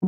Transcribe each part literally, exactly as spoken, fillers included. Hey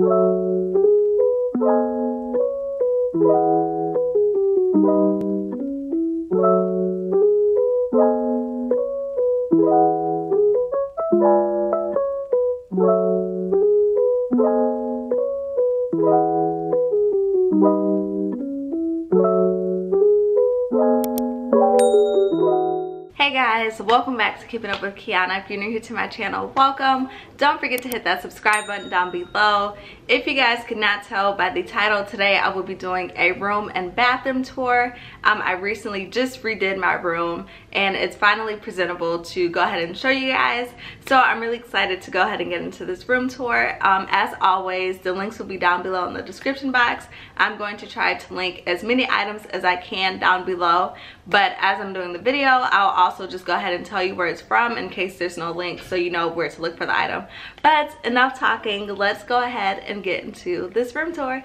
guys, welcome back to Keeping Up with Keyana. If you're new here to my channel, welcome. Don't forget to hit that subscribe button down below. If you guys could not tell by the title, today I will be doing a room and bathroom tour. Um, I recently just redid my room and it's finally presentable to go ahead and show you guys. So I'm really excited to go ahead and get into this room tour. Um, as always, the links will be down below in the description box. I'm going to try to link as many items as I can down below. But as I'm doing the video, I'll also just go ahead and tell you where it's from in case there's no link so you know where to look for the item. But enough talking, let's go ahead and get into this room tour.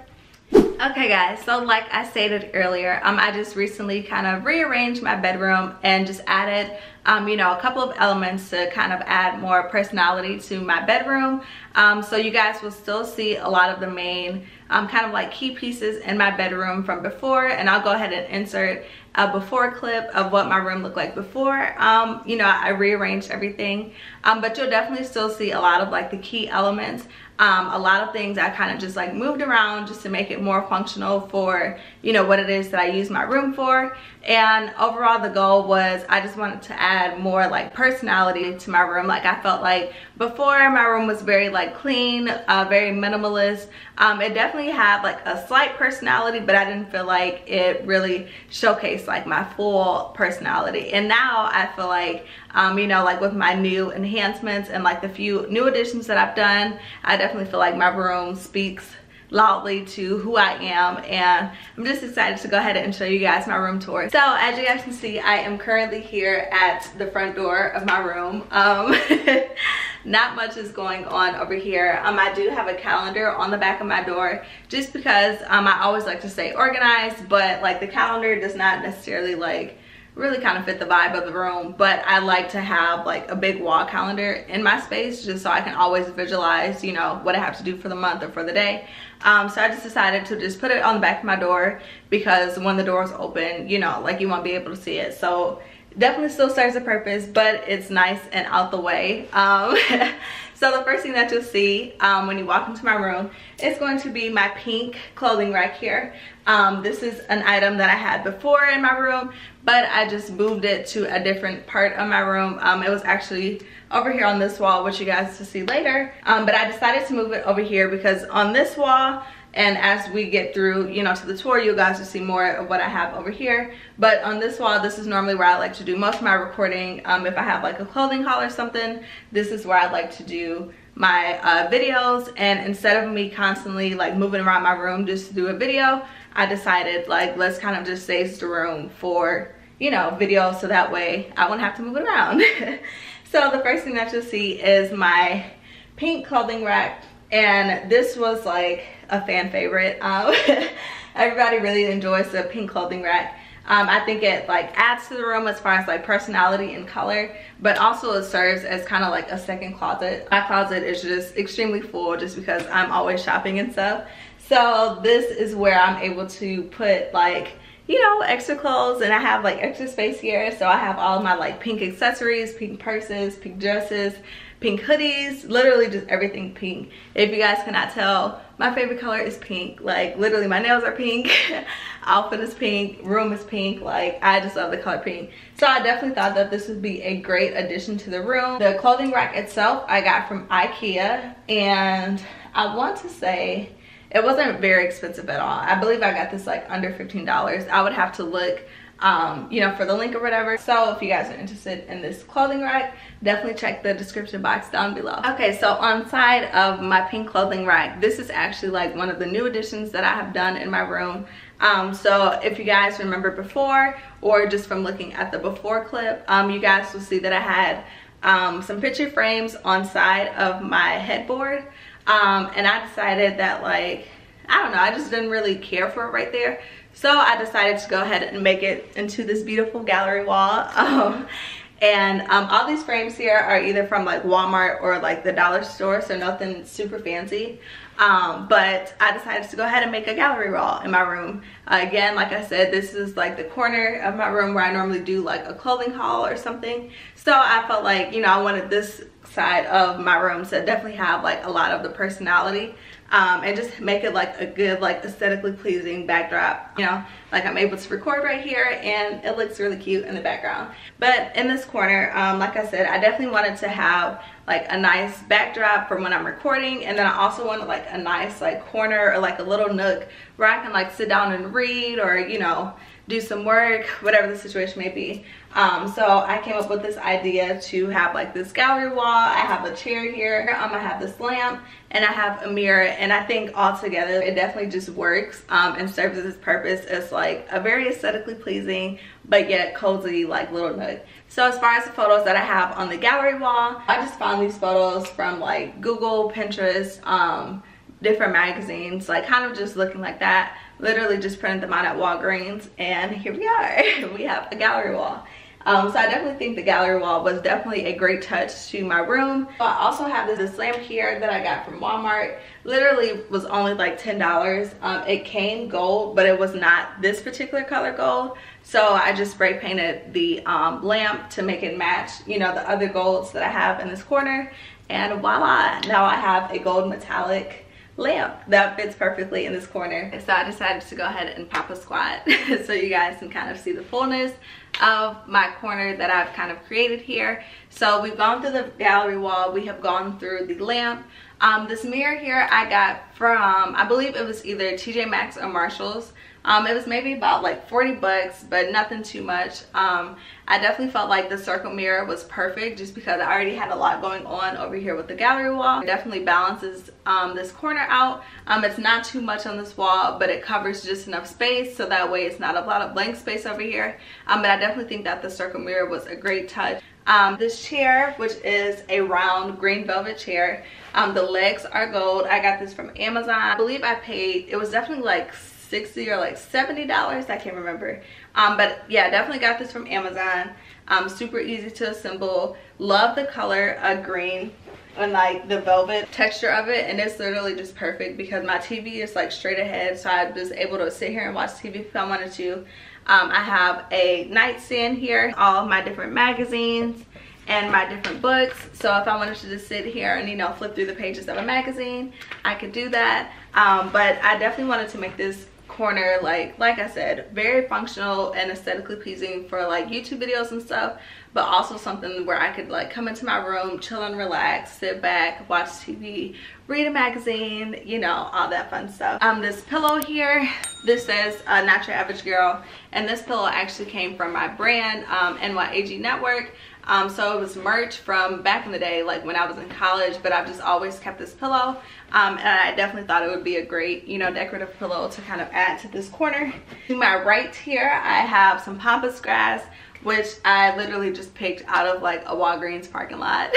Okay guys, so like I stated earlier, um, I just recently kind of rearranged my bedroom and just added Um, you know, a couple of elements to kind of add more personality to my bedroom. Um, so you guys will still see a lot of the main um, kind of like key pieces in my bedroom from before, and I'll go ahead and insert a before clip of what my room looked like before. Um, you know, I rearranged everything, um, but you'll definitely still see a lot of like the key elements. Um, a lot of things I kind of just like moved around just to make it more functional for, you know, what it is that I use my room for. And overall the goal was I just wanted to add more like personality to my room. Like I felt like before my room was very like clean, uh, very minimalist. Um, it definitely had like a slight personality, but I didn't feel like it really showcased like my full personality. And now I feel like, um, you know, like with my new enhancements and like the few new additions that I've done, I definitely feel like my room speaks loudly to who I am, and I'm just excited to go ahead and show you guys my room tour. So as you guys can see, I am currently here at the front door of my room. Um, not much is going on over here. Um, I do have a calendar on the back of my door just because um, I always like to stay organized, but like the calendar does not necessarily like really kind of fit the vibe of the room, but I like to have like a big wall calendar in my space just so I can always visualize, you know, what I have to do for the month or for the day. Um, so I just decided to just put it on the back of my door because when the door is open, you know, like you won't be able to see it. So definitely still serves a purpose, but it's nice and out the way. Um, so the first thing that you'll see um, when you walk into my room is going to be my pink clothing rack here. Um, this is an item that I had before in my room, but I just moved it to a different part of my room. Um, it was actually over here on this wall, which you guys will see later. Um, but I decided to move it over here because on this wall, and as we get through, you know, to the tour, you guys will see more of what I have over here. But on this wall, this is normally where I like to do most of my recording. Um, if I have like a clothing haul or something, this is where I like to do my uh, videos. And instead of me constantly like moving around my room just to do a video, I decided like, let's kind of just save the room for, you know, videos. So that way I won't have to move it around. So the first thing that you'll see is my pink clothing rack. And this was like a fan favorite. Um, everybody really enjoys the pink clothing rack. Um, I think it like adds to the room as far as like personality and color, but also it serves as kind of like a second closet. My closet is just extremely full just because I'm always shopping and stuff. So this is where I'm able to put like, you know, extra clothes, and I have like extra space here. So I have all my like pink accessories, pink purses, pink dresses, pink hoodies, literally just everything pink. If you guys cannot tell, my favorite color is pink. Like literally my nails are pink, outfit is pink, room is pink. Like I just love the color pink. So I definitely thought that this would be a great addition to the room. The clothing rack itself I got from Ikea, and I want to say it wasn't very expensive at all. I believe I got this like under fifteen dollars. I would have to look um you know for the link or whatever. So if you guys are interested in this clothing rack, definitely check the description box down below. Okay, so on side of my pink clothing rack, this is actually like one of the new additions that I have done in my room. Um so if you guys remember before, or just from looking at the before clip, um you guys will see that I had um some picture frames on side of my headboard, um and I decided that like I don't know, I just didn't really care for it right there. So I decided to go ahead and make it into this beautiful gallery wall. Um, and um, all these frames here are either from like Walmart or like the dollar store, so nothing super fancy. Um, but I decided to go ahead and make a gallery wall in my room. Uh, again, like I said, this is like the corner of my room where I normally do like a clothing haul or something. So I felt like, you know, I wanted this side of my room to definitely have like a lot of the personality, um, and just make it like a good, like aesthetically pleasing backdrop. You know, like I'm able to record right here and it looks really cute in the background. But in this corner, um, like I said, I definitely wanted to have like a nice backdrop for when I'm recording, and then I also wanted like a nice like corner or like a little nook where I can like sit down and read or, you know, do some work, whatever the situation may be. Um, so I came up with this idea to have like this gallery wall. I have a chair here, um, I have this lamp, and I have a mirror, and I think all together it definitely just works, um, and serves its purpose as like a very aesthetically pleasing but yet cozy like little nook. So as far as the photos that I have on the gallery wall, I just found these photos from like Google, Pinterest, um, different magazines, like kind of just looking like that. Literally just printed them out at Walgreens, and here we are. We have a gallery wall. Um, so I definitely think the gallery wall was definitely a great touch to my room. I also have this, this lamp here that I got from Walmart. Literally was only like ten dollars. Um, it came gold, but it was not this particular color gold. So I just spray painted the um, lamp to make it match, you know, the other golds that I have in this corner. And voila, now I have a gold metallic lamp that fits perfectly in this corner. So I decided to go ahead and pop a squat so you guys can kind of see the fullness of my corner that I've kind of created here. So we've gone through the gallery wall, we have gone through the lamp. Um, this mirror here I got from, I believe it was either T J Maxx or Marshall's. Um, it was maybe about like forty bucks, but nothing too much. Um, I definitely felt like the circle mirror was perfect just because I already had a lot going on over here with the gallery wall. It definitely balances um, this corner out. Um, it's not too much on this wall, but it covers just enough space so that way it's not a lot of blank space over here. Um, but I definitely think that the circle mirror was a great touch. Um, this chair, which is a round green velvet chair, um, the legs are gold. I got this from Amazon. I believe I paid, it was definitely like sixty or like seventy dollars, I can't remember, um but yeah, definitely got this from Amazon. Um super easy to assemble. Love the color uh green and like the velvet texture of it, and it's literally just perfect because my T V is like straight ahead, so I was able to sit here and watch T V if I wanted to. um I have a nightstand here, all of my different magazines and my different books. So if I wanted to just sit here and, you know, flip through the pages of a magazine, I could do that. Um but I definitely wanted to make this corner, like like I said, very functional and aesthetically pleasing for like YouTube videos and stuff, but also something where I could like come into my room, chill and relax, sit back, watch T V, read a magazine, you know, all that fun stuff. Um this pillow here, this says uh, Not Your Average Girl, and this pillow actually came from my brand, um N Y A G Network. Um, so it was merch from back in the day, like when I was in college, but I've just always kept this pillow. Um, and I definitely thought it would be a great, you know, decorative pillow to kind of add to this corner. To my right here, I have some pampas grass, which I literally just picked out of like a Walgreens parking lot.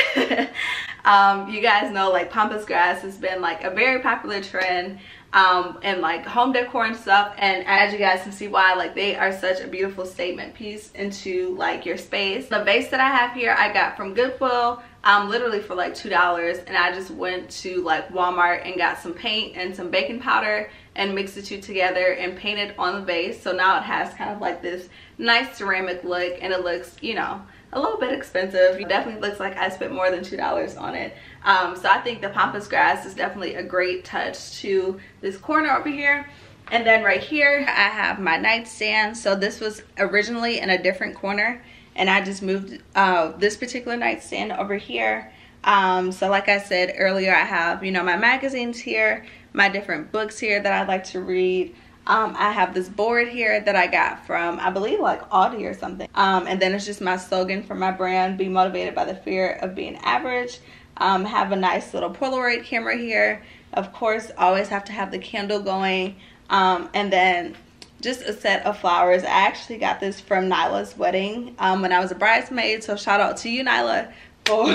Um, you guys know like pampas grass has been like a very popular trend um and like home decor and stuff, and as you guys can see why, like they are such a beautiful statement piece into like your space. The vase that I have here I got from Goodwill, um literally for like two dollars, and I just went to like Walmart and got some paint and some baking powder and mixed the two together and painted on the vase, so now it has kind of like this nice ceramic look, and it looks, you know, a little bit expensive. It definitely looks like I spent more than two dollars on it. Um, so I think the pampas grass is definitely a great touch to this corner over here. And then right here I have my nightstand. So this was originally in a different corner, and I just moved uh, this particular nightstand over here. Um, so like I said earlier, I have, you know, my magazines here, my different books here that I like to read. Um, I have this board here that I got from, I believe, like Aldi or something. Um, and then it's just my slogan for my brand, be motivated by the fear of being average. Um, have a nice little Polaroid camera here. Of course, always have to have the candle going. Um, and then just a set of flowers. I actually got this from Nyla's wedding um, when I was a bridesmaid. So shout out to you, Nyla, for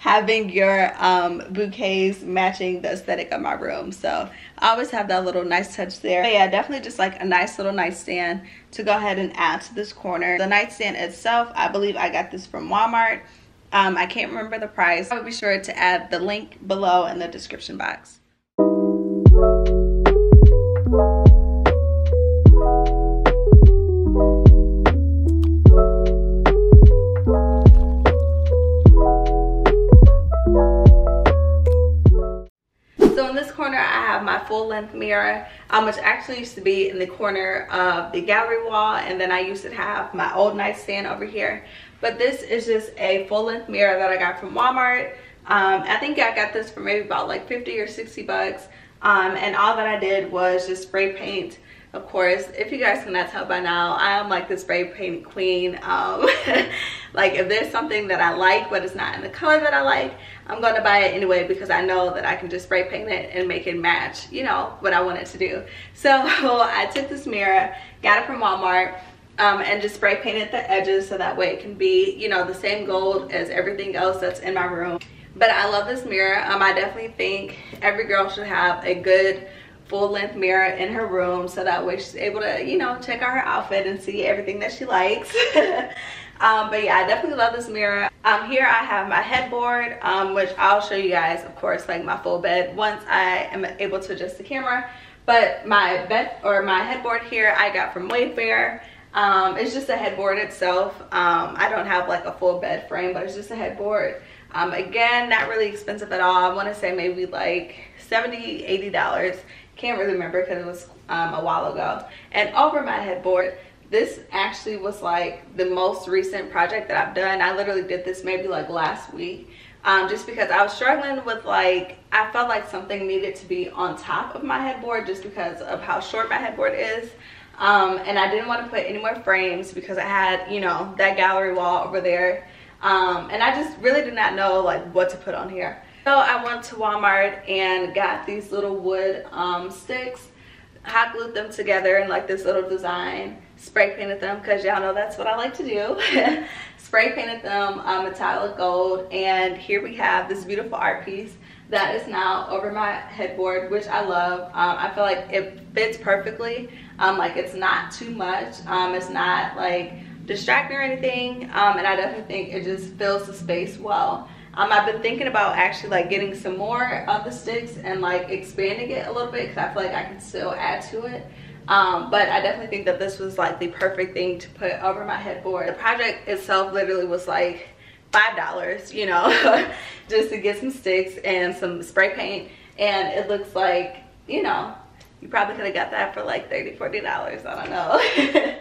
having your um, bouquets matching the aesthetic of my room. So I always have that little nice touch there. But yeah, definitely just like a nice little nightstand to go ahead and add to this corner. The nightstand itself, I believe I got this from Walmart. Um, I can't remember the price. I'll be sure to add the link below in the description box. in this corner I have my full length mirror, um, which actually used to be in the corner of the gallery wall, and then I used to have my old nightstand over here. But this is just a full length mirror that I got from Walmart. Um, I think I got this for maybe about like fifty or sixty bucks. Um, and all that I did was just spray paint. Of course, if you guys cannot tell by now, I am like the spray paint queen. Um, like if there's something that I like but it's not in the color that I like, I'm going to buy it anyway because I know that I can just spray paint it and make it match, you know, what I want it to do. So I took this mirror, got it from Walmart, um, and just spray painted the edges so that way it can be, you know, the same gold as everything else that's in my room. But I love this mirror. Um, I definitely think every girl should have a good full-length mirror in her room so that way she's able to, you know, check out her outfit and see everything that she likes. um, but yeah, I definitely love this mirror. Um, here I have my headboard, um, which I'll show you guys, of course, like my full bed once I am able to adjust the camera. But my bed or my headboard here I got from Wayfair. Um, it's just a headboard itself. Um, I don't have like a full bed frame, but it's just a headboard. Um, again, not really expensive at all. I want to say maybe like seventy, eighty dollars. Can't really remember because it was um, a while ago. And over my headboard, this actually was like the most recent project that I've done. I literally did this maybe like last week, um, just because I was struggling with like, I felt like something needed to be on top of my headboard just because of how short my headboard is. Um, and I didn't want to put any more frames because I had, you know, that gallery wall over there. Um, and I just really did not know like what to put on here. So I went to Walmart and got these little wood um, sticks, hot glued them together in like this little design, spray painted them because y'all know that's what I like to do. Spray painted them um, metallic gold, and here we have this beautiful art piece that is now over my headboard, which I love. Um, I feel like it fits perfectly. Um, like it's not too much. Um, it's not like distracting or anything. Um, and I definitely think it just fills the space well. Um, I've been thinking about actually like getting some more of the sticks and like expanding it a little bit because I feel like I can still add to it. Um, but I definitely think that this was like the perfect thing to put over my headboard. The project itself literally was like five dollars, you know, just to get some sticks and some spray paint. And it looks like, you know, you probably could have got that for like thirty, forty dollars. I don't know.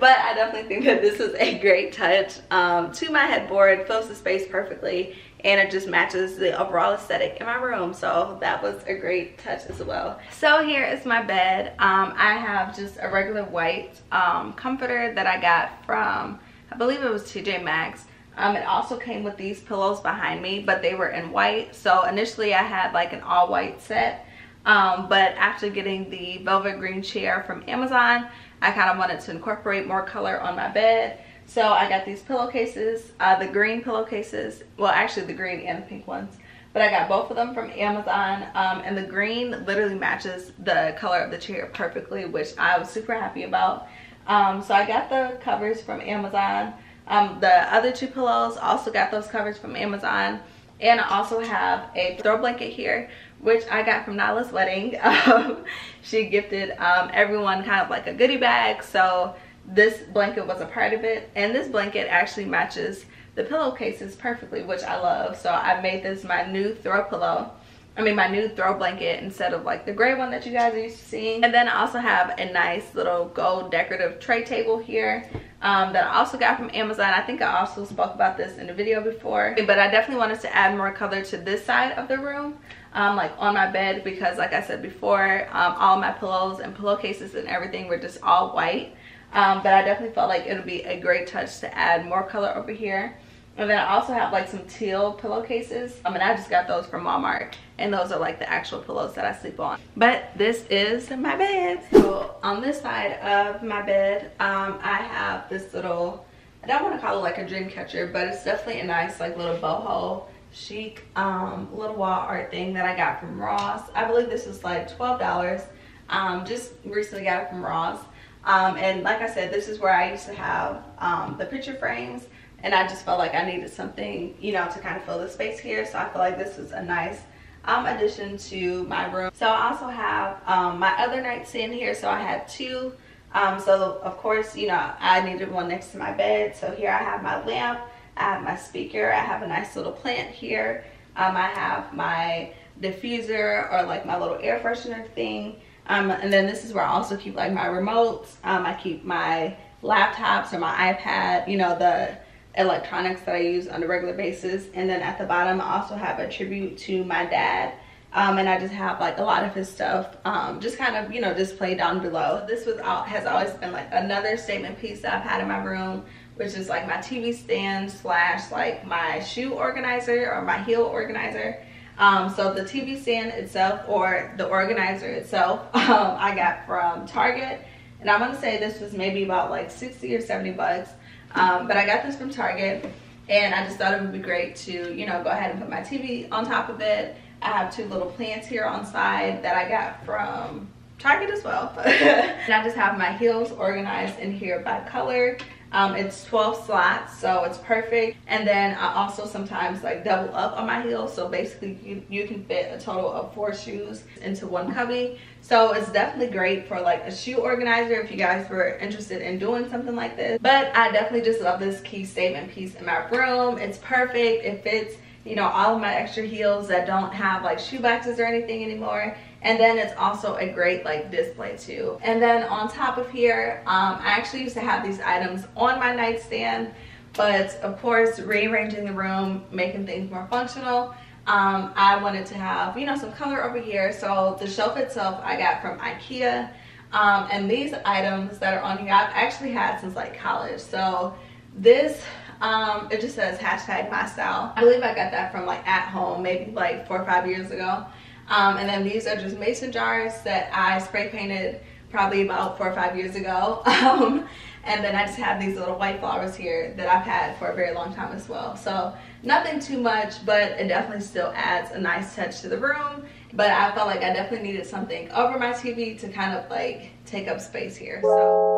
But I definitely think that this is a great touch um, to my headboard. Fills the space perfectly, and it just matches the overall aesthetic in my room. So that was a great touch as well. So here is my bed. Um, I have just a regular white um, comforter that I got from, I believe it was T J Maxx. Um, it also came with these pillows behind me, but they were in white. So initially I had like an all white set. Um, but after getting the velvet green chair from Amazon, I kind of wanted to incorporate more color on my bed. So I got these pillowcases, uh, the green pillowcases, well actually the green and the pink ones, but I got both of them from Amazon, um, and the green literally matches the color of the chair perfectly, which I was super happy about. Um, so I got the covers from Amazon. Um, the other two pillows also got those covers from Amazon. And I also have a throw blanket here, which I got from Nyla's wedding. Um, she gifted um, everyone kind of like a goodie bag. So this blanket was a part of it. And this blanket actually matches the pillowcases perfectly, which I love. So I made this my new throw pillow. I mean my new throw blanket instead of like the gray one that you guys are used to seeing. And then I also have a nice little gold decorative tray table here um, that I also got from Amazon. I think I also spoke about this in the video before, but I definitely wanted to add more color to this side of the room, um, like on my bed, because like I said before, um, all my pillows and pillowcases and everything were just all white. Um, but I definitely felt like it would be a great touch to add more color over here. And then I also have like some teal pillowcases. I mean, I just got those from Walmart, and those are like the actual pillows that I sleep on. But this is my bed. So on this side of my bed, um, I have this little, I don't want to call it like a dream catcher, but it's definitely a nice like little boho chic um, little wall art thing that I got from Ross. I believe this was like twelve dollars. Um, just recently got it from Ross. Um, and like I said, this is where I used to have um, the picture frames. And I just felt like I needed something, you know, to kind of fill the space here. So I feel like this is a nice um, addition to my room. So I also have um, my other nightstand here. So I had two. Um, so of course, you know, I needed one next to my bed. So here I have my lamp. I have my speaker. I have a nice little plant here. Um, I have my diffuser or like my little air freshener thing. Um, and then this is where I also keep like my remotes. Um, I keep my laptops or my iPad, you know, the electronics that I use on a regular basis. And then at the bottom, I also have a tribute to my dad. Um, and I just have like a lot of his stuff, um, just kind of, you know, displayed down below. This was all, has always been like another statement piece that I've had in my room, which is like my T V stand slash like my shoe organizer or my heel organizer. Um, so the T V stand itself or the organizer itself, um, I got from Target. And I'm gonna say this was maybe about like sixty or seventy bucks. Um, but I got this from Target and I just thought it would be great to, you know, go ahead and put my T V on top of it. I have two little plants here on side that I got from Target as well. And I just have my heels organized in here by color. Um, it's twelve slots, so it's perfect. And then I also sometimes like double up on my heels. So basically you, you can fit a total of four shoes into one cubby. So it's definitely great for like a shoe organizer if you guys were interested in doing something like this. But I definitely just love this key statement piece in my room. It's perfect. It fits, you know, all of my extra heels that don't have like shoe boxes or anything anymore. And then it's also a great like display too. And then on top of here, um, I actually used to have these items on my nightstand, but of course rearranging the room, making things more functional, um, I wanted to have, you know, some color over here. So the shelf itself I got from Ikea, um, and these items that are on here I've actually had since like college. So this, um it just says hashtag my style. I believe I got that from like At Home maybe like four or five years ago. Um and then these are just mason jars that I spray painted probably about four or five years ago. Um and then I just have these little white flowers here that I've had for a very long time as well. So nothing too much, but it definitely still adds a nice touch to the room. But I felt like I definitely needed something over my T V to kind of like take up space here. So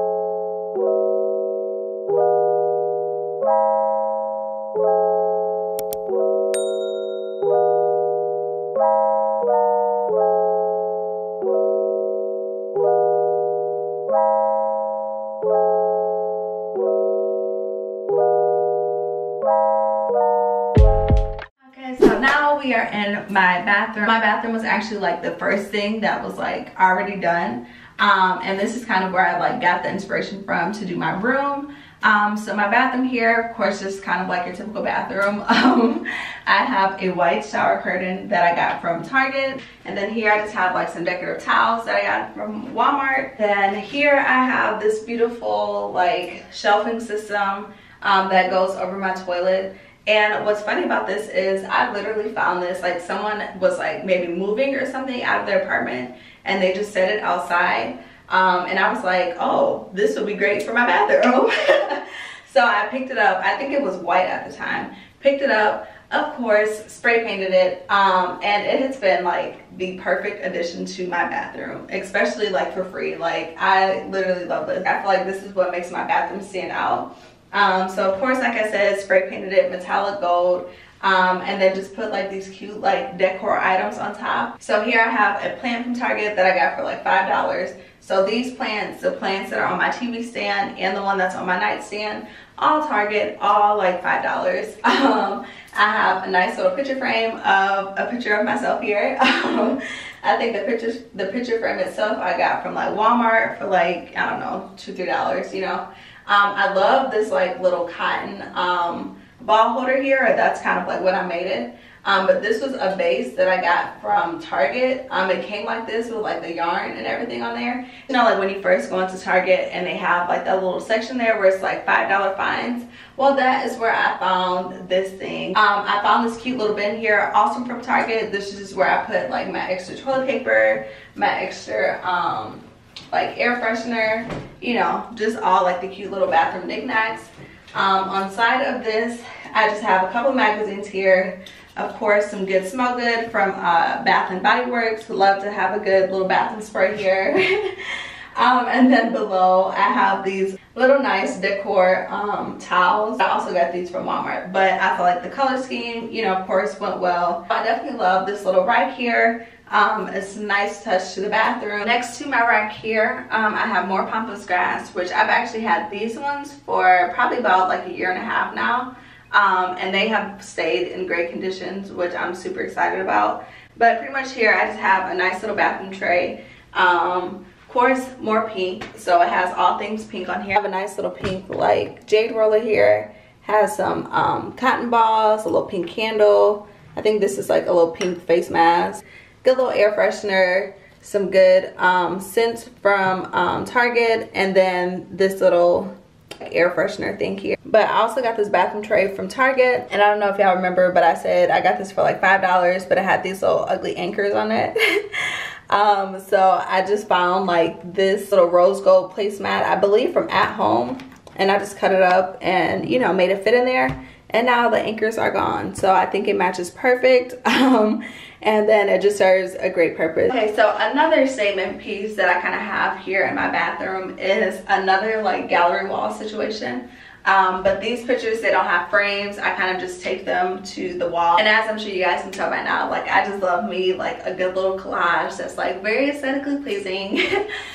we are in my bathroom. My bathroom was actually like the first thing that was like already done. Um, and this is kind of where I like got the inspiration from to do my room. Um, so my bathroom here, of course, is kind of like your typical bathroom. Um, I have a white shower curtain that I got from Target. And then here I just have like some decorative towels that I got from Walmart. Then here I have this beautiful like shelving system um, that goes over my toilet. And what's funny about this is I literally found this, like someone was like maybe moving or something out of their apartment and they just set it outside. Um, and I was like, oh, this would be great for my bathroom. So I picked it up. I think it was white at the time. Picked it up, of course, spray painted it. Um, and it has been like the perfect addition to my bathroom, especially like for free. Like I literally love this. I feel like this is what makes my bathroom stand out. Um, so of course, like I said, spray painted it metallic gold, um, and then just put like these cute like decor items on top. So here I have a plant from Target that I got for like five dollars. So these plants, the plants that are on my T V stand and the one that's on my nightstand, all Target, all like five dollars. Um, I have a nice little picture frame of a picture of myself here. Um, I think the pictures, the picture frame itself I got from like Walmart for like, I don't know, two, three dollars, you know. Um, I love this like little cotton um, ball holder here. That's kind of like what I made it. Um, but this was a base that I got from Target. Um, it came like this with like the yarn and everything on there. You know, like when you first go into Target and they have like that little section there where it's like five dollar finds. Well, that is where I found this thing. Um, I found this cute little bin here, also from Target. This is where I put like my extra toilet paper, my extra um, like air freshener, you know, just all like the cute little bathroom knickknacks. Um, on side of this, I just have a couple magazines here. Of course, some good smell good from uh, Bath and Body Works. Love to have a good little bathroom spray here. um, and then below, I have these little nice decor um, towels. I also got these from Walmart, but I feel like the color scheme, you know, of course, went well. I definitely love this little rack here. Um, it's a nice touch to the bathroom. Next to my rack here, um, I have more pampas grass, which I've actually had these ones for probably about like a year and a half now. Um, and they have stayed in great conditions, which I'm super excited about. But pretty much here I just have a nice little bathroom tray. Um, of course, more pink. So it has all things pink on here. I have a nice little pink like jade roller here. Has some um, cotton balls, a little pink candle. I think this is like a little pink face mask. Good little air freshener. Some good um, scents from um, Target. And then this little air freshener thing here. But I also got this bathroom tray from Target, and I don't know if y'all remember, but I said I got this for like five dollars, but it had these little ugly anchors on it. um, so I just found like this little rose gold placemat, I believe from At Home, and I just cut it up and, you know, made it fit in there, and now the anchors are gone. So I think it matches perfect. Um, and then it just serves a great purpose. Okay, so another statement piece that I kind of have here in my bathroom is another like gallery wall situation. Um, but these pictures, they don't have frames. I kind of just take them to the wall. And as I'm sure you guys can tell by now, like I just love me like a good little collage that's like very aesthetically pleasing.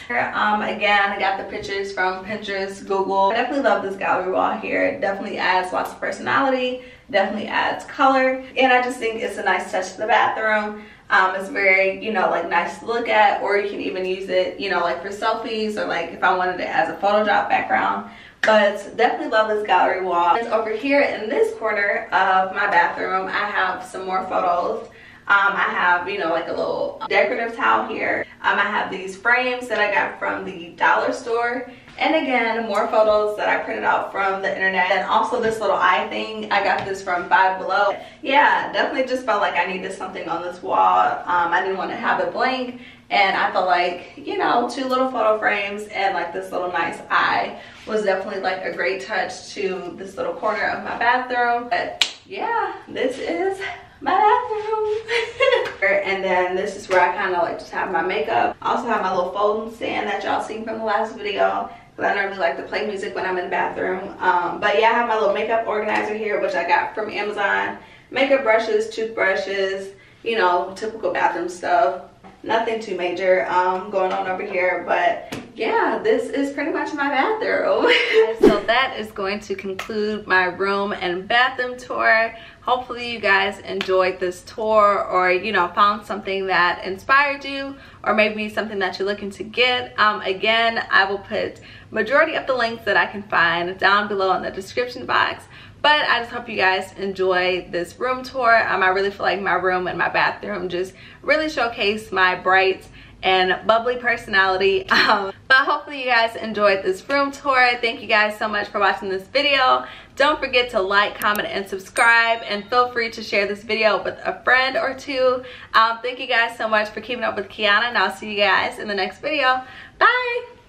um, again, I got the pictures from Pinterest, Google. I definitely love this gallery wall here. It definitely adds lots of personality, definitely adds color. And I just think it's a nice touch to the bathroom. Um, it's very, you know, like nice to look at, or you can even use it, you know, like for selfies, or like if I wanted it as a photo drop background. But definitely love this gallery wall. And over here in this corner of my bathroom, I have some more photos. Um, I have, you know, like a little decorative towel here. Um, I have these frames that I got from the dollar store. And again, more photos that I printed out from the internet. And also this little eye thing, I got this from Five Below. Yeah, definitely just felt like I needed something on this wall. Um, I didn't want to have it blank. And I felt like, you know, two little photo frames and like this little nice eye was definitely like a great touch to this little corner of my bathroom. But yeah, this is my bathroom. And then this is where I kind of like just have my makeup. I also have my little folding stand that y'all seen from the last video. I normally like to play music when I'm in the bathroom. Um, but yeah, I have my little makeup organizer here, which I got from Amazon. Makeup brushes, toothbrushes, you know, typical bathroom stuff. Nothing too major um, going on over here, but yeah, this is pretty much my bathroom. So that is going to conclude my room and bathroom tour. Hopefully you guys enjoyed this tour, or, you know, found something that inspired you, or maybe something that you're looking to get. Um, again, I will put majority of the links that I can find down below in the description box. But I just hope you guys enjoy this room tour. Um, I really feel like my room and my bathroom just really showcase my bright and bubbly personality. Um, but hopefully you guys enjoyed this room tour. Thank you guys so much for watching this video. Don't forget to like, comment, and subscribe, and feel free to share this video with a friend or two. Um, thank you guys so much for keeping up with Keyana, and I'll see you guys in the next video. Bye!